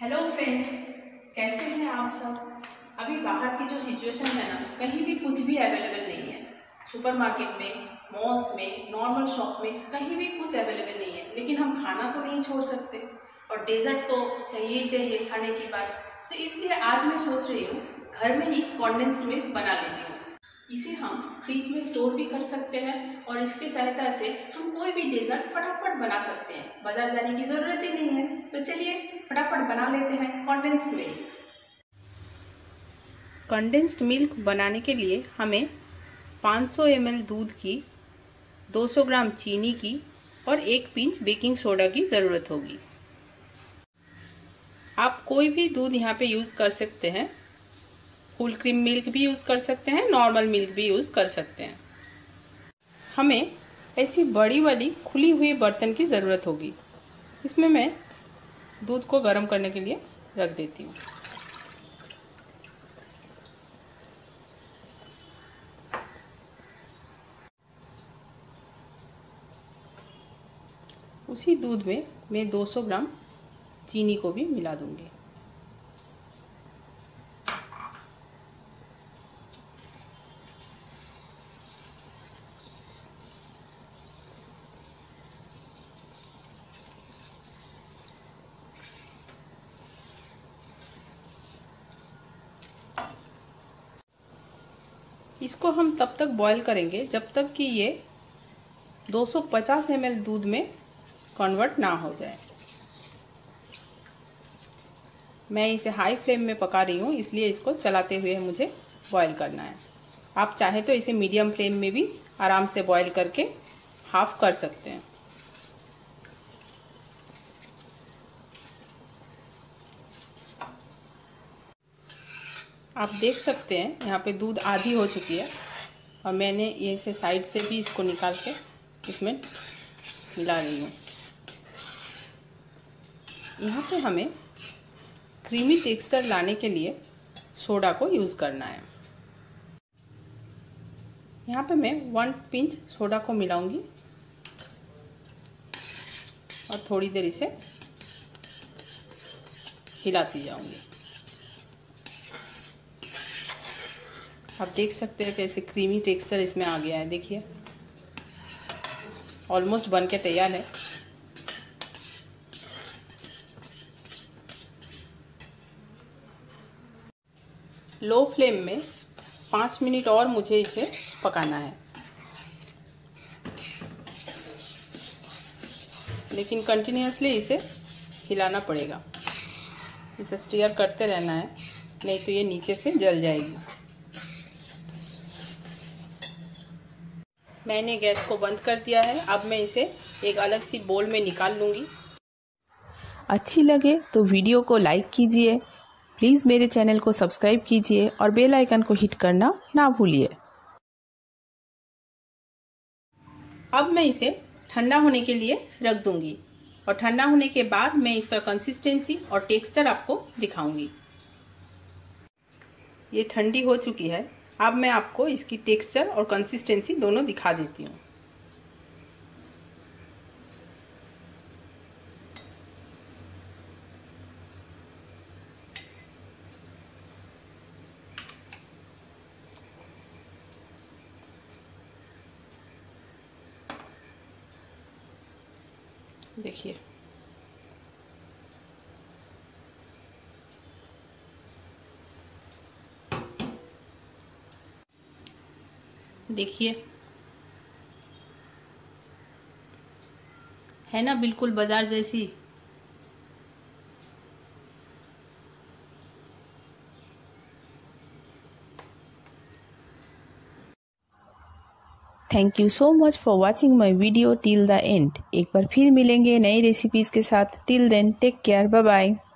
Hello friends, कैसे हैं आप सब। अभी बाहर की जो सिचुएशन है ना, कहीं भी कुछ भी अवेलेबल नहीं है। सुपरमार्केट में, मॉल्स में, नॉर्मल शॉप में कहीं भी कुछ अवेलेबल नहीं है। लेकिन हम खाना तो नहीं छोड़ सकते और डेजर्ट तो चाहिए ही चाहिए खाने की बात। तो इसलिए आज मैं सोच रही हूँ घर में ही कॉन्डेंस्ड मिल्क बना लेती हूँ। इसे हम फ्रिज में स्टोर भी कर सकते हैं और इसकी सहायता से हम कोई भी डेजर्ट फटाफट बना सकते हैं। बाजार जाने की ज़रूरत ही नहीं है। तो चलिए फटाफट बना लेते हैं कॉन्डेंस्ड मिल्क। कॉन्डेंस्ड मिल्क बनाने के लिए हमें 500 ml दूध की, 200 ग्राम चीनी की और 1 पिंच बेकिंग सोडा की ज़रूरत होगी। आप कोई भी दूध यहाँ पे यूज़ कर सकते हैं। फुल क्रीम मिल्क भी यूज़ कर सकते हैं, नॉर्मल मिल्क भी यूज़ कर सकते हैं। हमें ऐसी बड़ी वाली खुली हुई बर्तन की ज़रूरत होगी। इसमें मैं दूध को गर्म करने के लिए रख देती हूँ। उसी दूध में मैं 200 ग्राम चीनी को भी मिला दूँगी। इसको हम तब तक बॉईल करेंगे जब तक कि ये 250 ml दूध में कन्वर्ट ना हो जाए। मैं इसे हाई फ्लेम में पका रही हूँ, इसलिए इसको चलाते हुए मुझे बॉईल करना है। आप चाहे तो इसे मीडियम फ्लेम में भी आराम से बॉईल करके हाफ कर सकते हैं। आप देख सकते हैं यहाँ पे दूध आधी हो चुकी है और मैंने इसे साइड से भी इसको निकाल के इसमें मिला रही हूँ। यहाँ पे हमें क्रीमी टेक्सचर लाने के लिए सोडा को यूज़ करना है। यहाँ पे मैं 1 पिंच सोडा को मिलाऊंगी और थोड़ी देर इसे हिलाती जाऊंगी। आप देख सकते हैं कैसे क्रीमी टेक्सचर इसमें आ गया है। देखिए, ऑलमोस्ट बन के तैयार है। लो फ्लेम में 5 मिनट और मुझे इसे पकाना है, लेकिन कंटिन्यूअसली इसे हिलाना पड़ेगा। इसे स्टीयर करते रहना है, नहीं तो ये नीचे से जल जाएगी। मैंने गैस को बंद कर दिया है। अब मैं इसे एक अलग सी बोल में निकाल लूँगी। अच्छी लगे तो वीडियो को लाइक कीजिए, प्लीज़ मेरे चैनल को सब्सक्राइब कीजिए और बेल आइकन को हिट करना ना भूलिए। अब मैं इसे ठंडा होने के लिए रख दूँगी और ठंडा होने के बाद मैं इसका कंसिस्टेंसी और टेक्सचर आपको दिखाऊँगी। ये ठंडी हो चुकी है। अब मैं आपको इसकी टेक्सचर और कंसिस्टेंसी दोनों दिखा देती हूँ। देखिए, देखिए है ना, बिल्कुल बाजार जैसी। Thank you so much for watching my video till the end. एक बार फिर मिलेंगे नई रेसिपीज के साथ। Till then take care, bye bye.